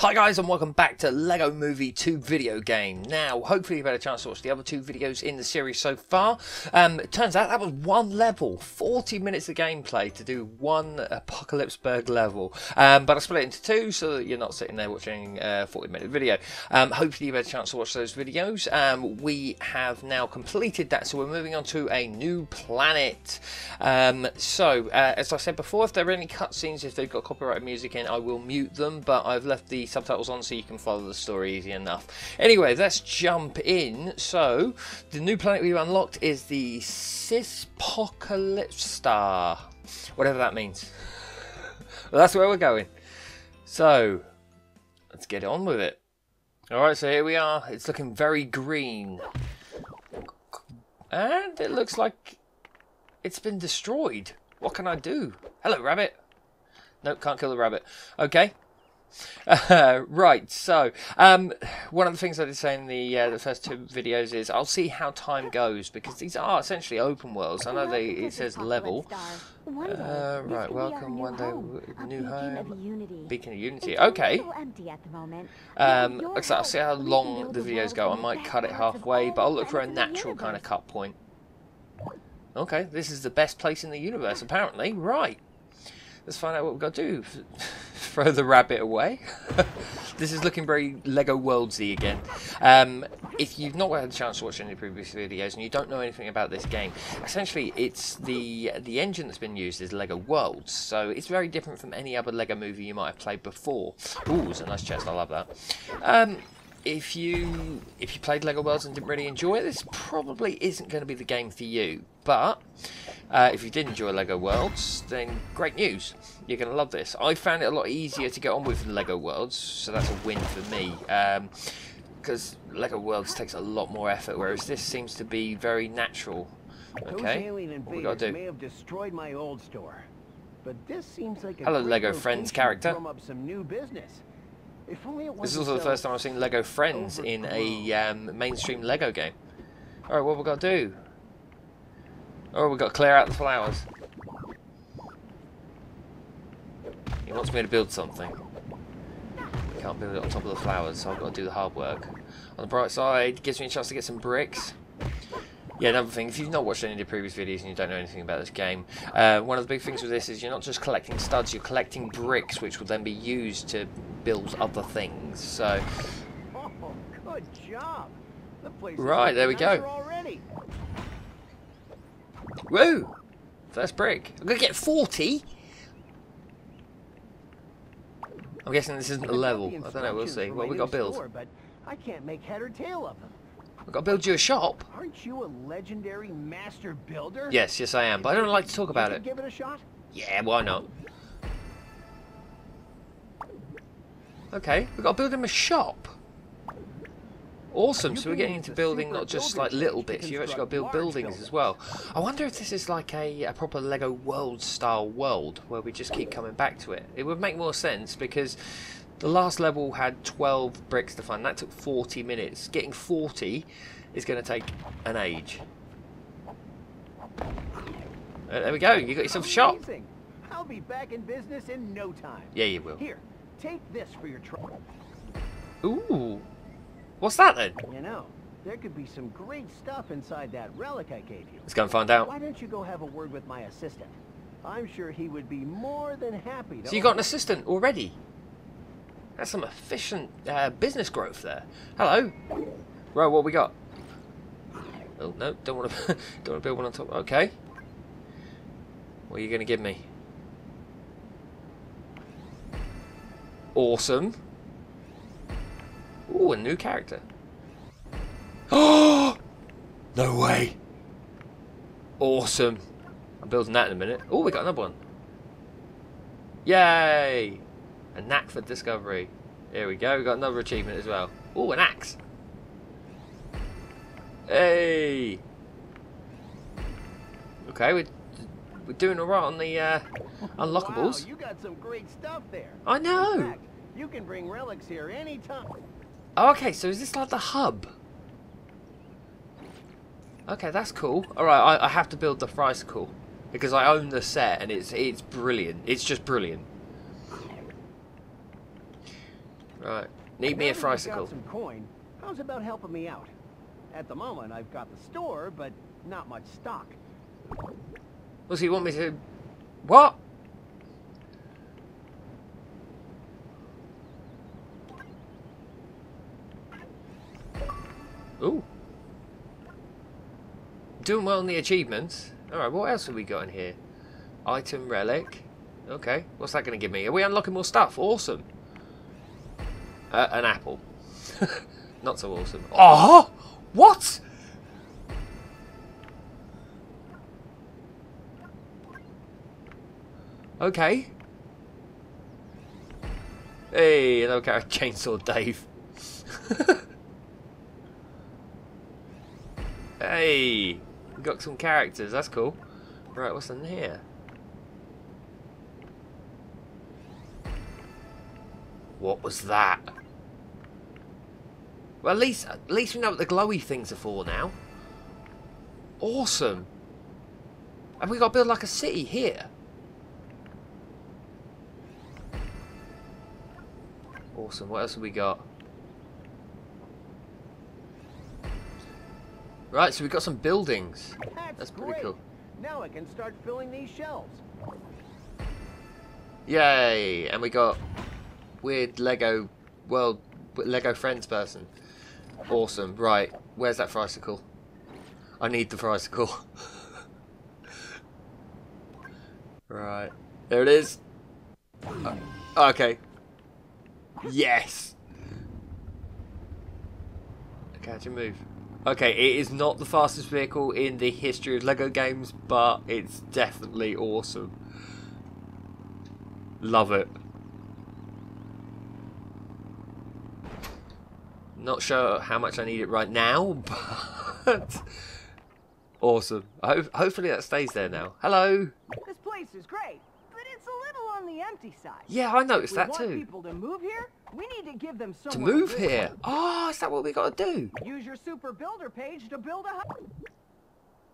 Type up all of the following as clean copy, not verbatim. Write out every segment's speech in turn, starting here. Hi guys, and welcome back to Lego Movie 2 Video Game. Now, hopefully you've had a chance to watch the other two videos in the series so far. It turns out that was one level, 40 minutes of gameplay to do one Apocalypseburg level. But I split it into two so that you're not sitting there watching a 40-minute video. Hopefully you've had a chance to watch those videos. We have now completed that, so we're moving on to a new planet. As I said before, if there are any cutscenes, if they've got copyrighted music in, I will mute them, but I've left the subtitles on so you can follow the story easy enough. Anyway, let's jump in. So the new planet we've unlocked is the Syspocalypstar, whatever that means. Well, that's where we're going, so let's get on with it. Alright, so here we are. It's looking very green and it looks like it's been destroyed. What can I do? Hello, rabbit. Nope, can't kill the rabbit. Okay. Right, so one of the things I did say in the first two videos is I'll see how time goes, because these are essentially open worlds. I know it says level. Right, welcome, one day, new home, beacon of unity. Okay. I'll see how long the videos go. I might cut it halfway, but I'll look for a natural kind of cut point. Okay, this is the best place in the universe, apparently. Right. Let's find out what we've got to do. Throw the rabbit away. This is looking very Lego Worldsy again. If you've not had a chance to watch any previous videos and you don't know anything about this game, essentially it's the engine that's been used is Lego Worlds, so it's very different from any other Lego movie you might have played before. Ooh, it's a nice chest. I love that. If you played Lego Worlds and didn't really enjoy it, this probably isn't going to be the game for you. But if you did enjoy Lego Worlds, then great news. You're going to love this. I found it a lot easier to get on with than Lego Worlds, so that's a win for me. Because Lego Worlds takes a lot more effort, whereas this seems to be very natural. Okay, what we got to do? May have destroyed my old store, but this seems like a hello, Lego Friends character. This is also the first time I've seen Lego Friends in a mainstream Lego game. Alright, what have we got to do? Oh, we've got to clear out the flowers. He wants me to build something. I can't build it on top of the flowers, so I've got to do the hard work. On the bright side, it gives me a chance to get some bricks. Yeah, another thing, if you've not watched any of the previous videos and you don't know anything about this game, one of the big things with this is you're not just collecting studs, you're collecting bricks, which will then be used to build other things. So, oh, good job. The place right, there we go. Already. Woo! First brick. I'm gonna get 40. I'm guessing this isn't a level. I don't know. We'll see. What we got to build? I can't make head or tail of them. I've got to build you a shop. Aren't you a legendary master builder? Yes, yes I am, but I don't like to talk about it. Give it a shot. Yeah, why not? Okay, we've got to build him a shop. Awesome, so we're getting into building not just like little bits, you've actually got to build buildings as well. I wonder if this is like a proper Lego World style world where we just keep coming back to it. It would make more sense because the last level had 12 bricks to find. That took 40 minutes. Getting 40 is going to take an age. There we go, you got yourself a shop. I'll be back in business in no time. Yeah, you will. Here, take this for your trouble. Ooh. What's that then? You know, there could be some great stuff inside that relic I gave you. Let's go and find out. Why don't you go have a word with my assistant? I'm sure he would be more than happy to. So you got an assistant already? That's some efficient business growth there. Hello. Right, what we got? Oh no, don't want to don't want to build one on top. Okay. What are you gonna give me? Awesome. Ooh, a new character. Oh, no way. Awesome. I'm building that in a minute. Oh, we got another one. Yay. A knack for discovery. Here we go. We got another achievement as well. Oh, an axe. Hey. Okay, we're doing all right on the unlockables. Wow, you got some great stuff there. I know. You can bring relics here anytime. Oh, okay, so is this like the hub? Okay, that's cool. Alright, I have to build the tricycle because I own the set and it's brilliant. It's just brilliant. Right. Need me a tricycle. Some coin. How's about helping me out? At the moment, I've got the store, but not much stock. Does he want me to? What? Ooh. Doing well in the achievements. Alright, what else have we got in here? Item relic. Okay, what's that going to give me? Are we unlocking more stuff? Awesome. An apple. Not so awesome. Oh! What? Okay. Hey, look at Chainsaw Dave. Hey, we got some characters, that's cool. Right, what's in here? What was that? Well, at least we know what the glowy things are for now. Awesome. Have we got to build like a city here? Awesome. What else have we got? Right, so we've got some buildings. That's pretty great. Cool. Now I can start filling these shelves. Yay! And we got weird Lego World, Lego Friends person. Awesome. Right, where's that tricycle? I need the tricycle. Right, there it is. Okay. Yes. Okay, how do you move? Okay, it is not the fastest vehicle in the history of Lego games, but it's definitely awesome. Love it. Not sure how much I need it right now, but awesome. Hopefully that stays there now. Hello. This place is great, but it's a little on the empty side. Yeah, I noticed that too. We want people to move here. We need to give them some. To move here. Oh, is that what we got to do? Use your super builder page to build a house.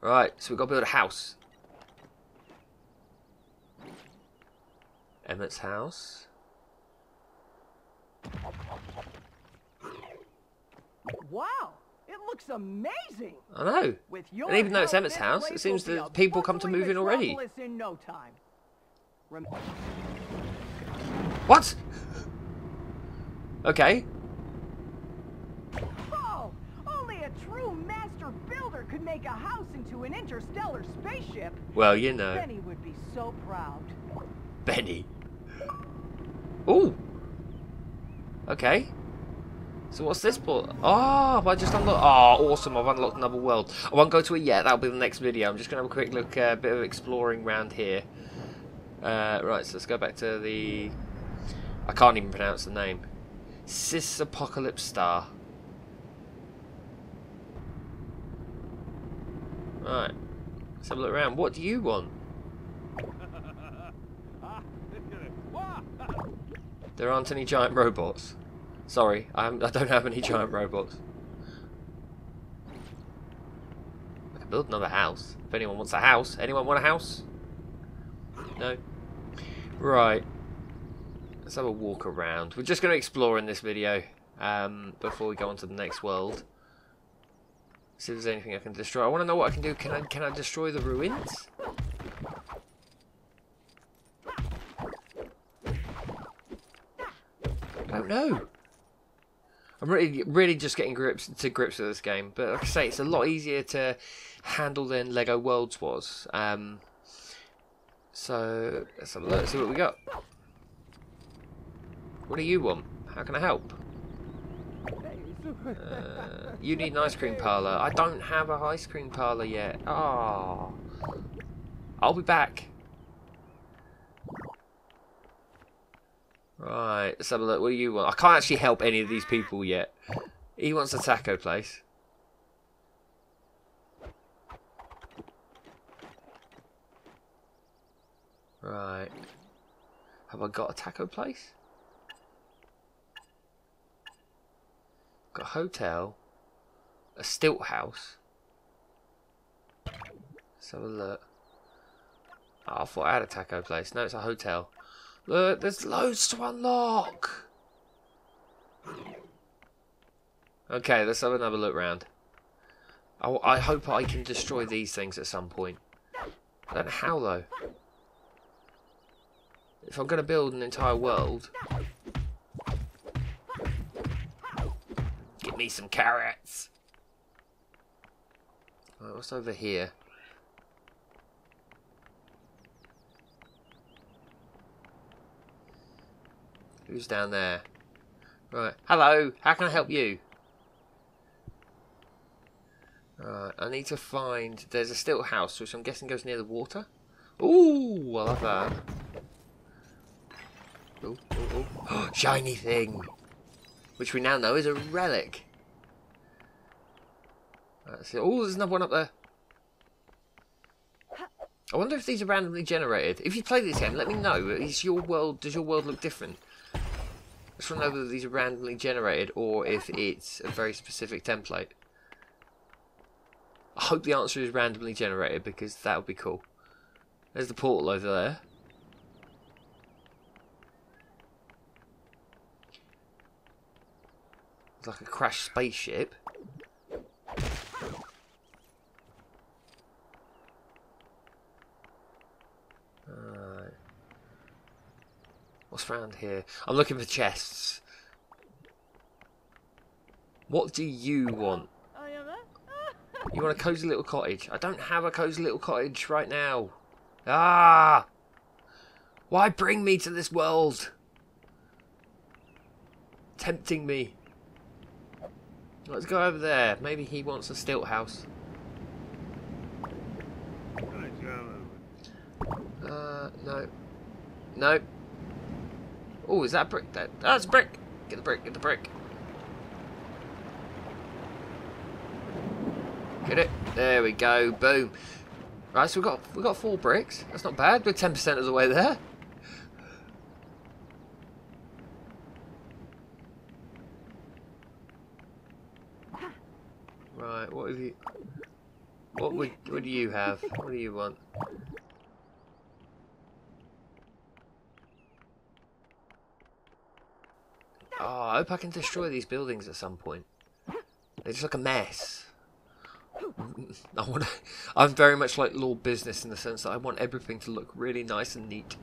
Right, so we got to build a house. Emmett's house. Wow, it looks amazing. I know. And even though it's Emmett's house, it seems that people come to move in already. In no time. What? Okay. Oh, only a true master builder could make a house into an interstellar spaceship. Well, you know. Benny would be so proud. Benny. Ooh. Okay. So what's this for? Oh, have I just unlocked? Oh, awesome! I've unlocked another world. I won't go to it yet. That'll be the next video. I'm just gonna have a quick look, a bit of exploring round here. Right, so let's go back to the. I can't even pronounce the name. Syspocalypstar. Right, let's have a look around. What do you want? There aren't any giant robots. Sorry, I don't have any giant robots. I can build another house. If anyone wants a house. Anyone want a house? No? Right. Let's have a walk around. We're just going to explore in this video before we go on to the next world. See if there's anything I can destroy. I want to know what I can do. Can I destroy the ruins? I don't know. I'm really just getting to grips with this game. But like I say, it's a lot easier to handle than Lego Worlds was. So let's have a look. See what we got. What do you want? How can I help? You need an ice cream parlour. I don't have an ice cream parlour yet. Oh, I'll be back. Right, let's have a look. What do you want? I can't actually help any of these people yet. He wants a taco place. Right. Have I got a taco place? Got a hotel. A stilt house. Let's have a look. Oh, I thought I had a taco place. No, it's a hotel. Look, there's loads to unlock. Okay, let's have another look round. Oh, I hope I can destroy these things at some point. I don't know how though. If I'm going to build an entire world, give me some carrots. Right, what's over here? Who's down there? Right. Hello. How can I help you? Right. I need to find. There's a stilt house, which I'm guessing goes near the water. Ooh, I love that. Ooh, ooh, ooh. Oh, shiny thing, which we now know is a relic. Let's see. Oh, there's another one up there. I wonder if these are randomly generated. If you play this game, let me know. Is your world? Does your world look different? I just want to know whether these are randomly generated or if it's a very specific template. I hope the answer is randomly generated because that would be cool. There's the portal over there. It's like a crashed spaceship. What's round here? I'm looking for chests. What do you want? You want a cozy little cottage? I don't have a cozy little cottage right now. Ah! Why bring me to this world? Tempting me. Let's go over there. Maybe he wants a stilt house. No. No. Oh, is that brick? That's brick! Get the brick, get the brick. Get it. There we go. Boom. Right, so we've got 4 bricks. That's not bad. We're 10% of the way there. Right, what have you what do you have? What do you want? Oh, I hope I can destroy these buildings at some point. They just look a mess. I want. I'm very much like Lord Business in the sense that I want everything to look really nice and neat.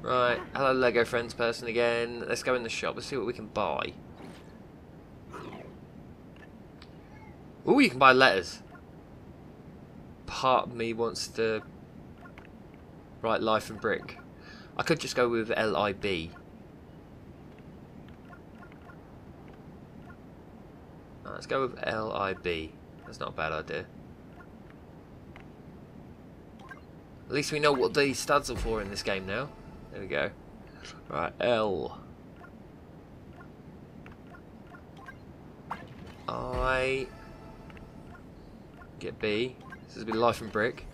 Right, hello Lego Friends person again. Let's go in the shop. Let's see what we can buy. Oh, you can buy letters. Part of me wants to write Life in Brick. I could just go with LIB. Let's go with LIB. That's not a bad idea. At least we know what these studs are for in this game now. There we go. Right, L. I get B. This is a bit of Life in Brick.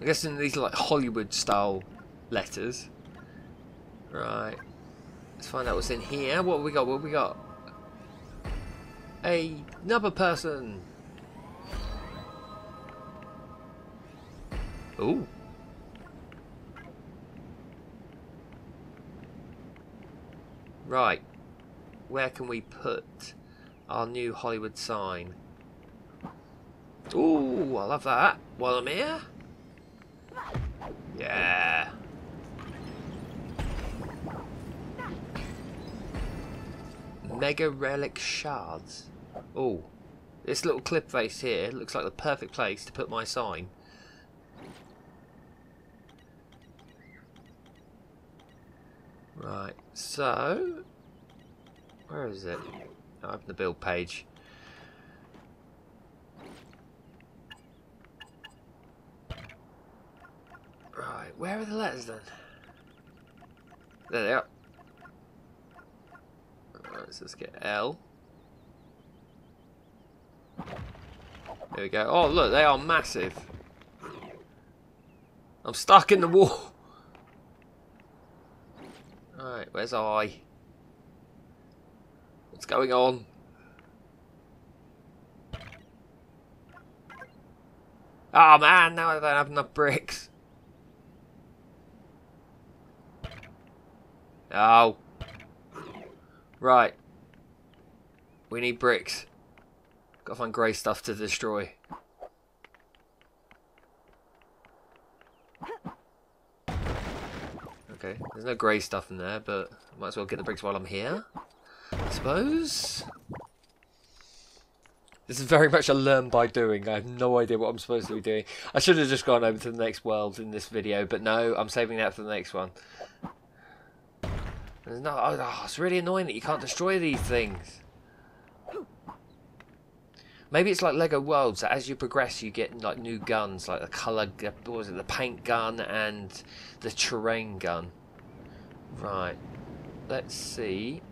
I'm guessing these are like Hollywood style letters. Right. Let's find out what's in here. What have we got? What have we got? Another person. Ooh. Right. Where can we put our new Hollywood sign? Ooh, I love that. While I'm here. Yeah. Mega relic shards. Oh, this little clip face here looks like the perfect place to put my sign. Right, so where is it? Oh, open the build page. Right, where are the letters then? There they are. Alright, so let's get L. There we go. Oh, look, they are massive. I'm stuck in the wall. Alright, where's I? What's going on? Oh man, now I don't have enough bricks. Oh. Right. We need bricks. Gotta find grey stuff to destroy. Okay, there's no grey stuff in there, but I might as well get the bricks while I'm here, I suppose. This is very much a learn by doing. I have no idea what I'm supposed to be doing. I should have just gone over to the next world in this video, but no, I'm saving that for the next one. There's no, oh, it's really annoying that you can't destroy these things. Maybe it's like Lego Worlds. That as you progress, you get like new guns, like the color. What was it? The paint gun and the terrain gun. Right. Let's see.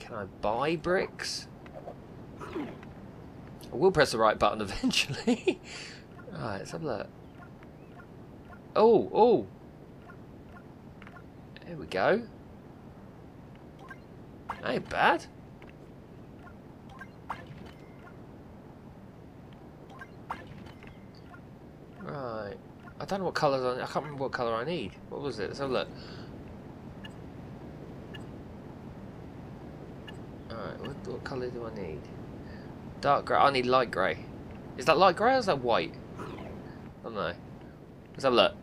Can I buy bricks? I will press the right button eventually. Alright, let's have a look. Oh, oh. There we go. That ain't bad. Right. I don't know what colours I can't remember what colour I need. What was it? Let's have a look. Alright, what colour do I need? Dark grey. I need light grey. Is that light grey or is that white? I don't know. Let's have a look.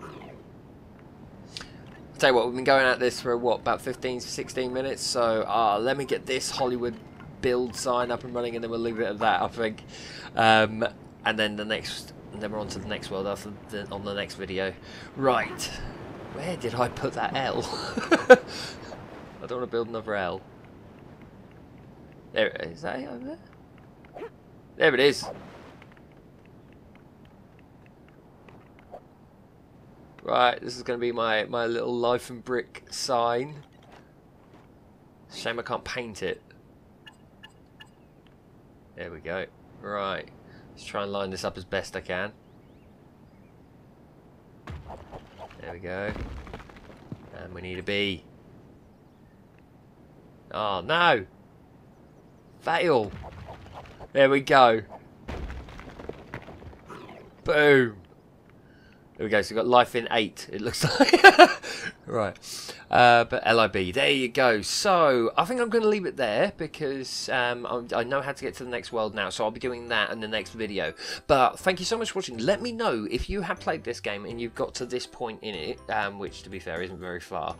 I'll tell you what, we've been going at this for what, about 15 to 16 minutes, so let me get this Hollywood build sign up and running and then we'll leave it at that, I think. And then we're on to the next world after on the next video. Right. Where did I put that L? I don't want to build another L. There it is. Is that it over there? There it is. Right, this is going to be my little Life in Brick sign. Shame I can't paint it. There we go. Right. Let's try and line this up as best I can. There we go. And we need a bee. Oh, no. Fail. There we go. Boom. There we go. So we've got life in 8, it looks like. Right. But LIB. There you go. So I think I'm going to leave it there because I know how to get to the next world now. So I'll be doing that in the next video. But thank you so much for watching. Let me know if you have played this game and you've got to this point in it, which to be fair isn't very far.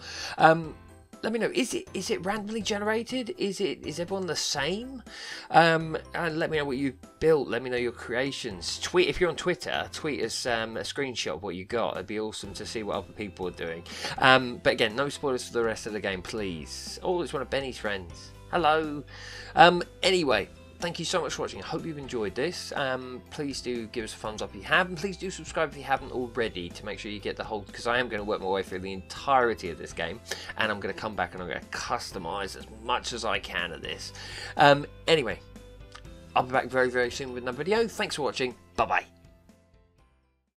Let me know, is it randomly generated? Is everyone the same? And let me know what you built. Let me know your creations. Tweet, if you're on Twitter, tweet us a screenshot of what you got. It'd be awesome to see what other people are doing. But again, no spoilers for the rest of the game, please. Oh, it's one of Benny's friends. Hello. Anyway, thank you so much for watching. I hope you've enjoyed this. Please do give us a thumbs up if you have, and please do subscribe if you haven't already to make sure you get the whole, because I am going to work my way through the entirety of this game, and I'm going to come back and I'm going to customise as much as I can of this. Anyway, I'll be back very, very soon with another video. Thanks for watching. Bye-bye.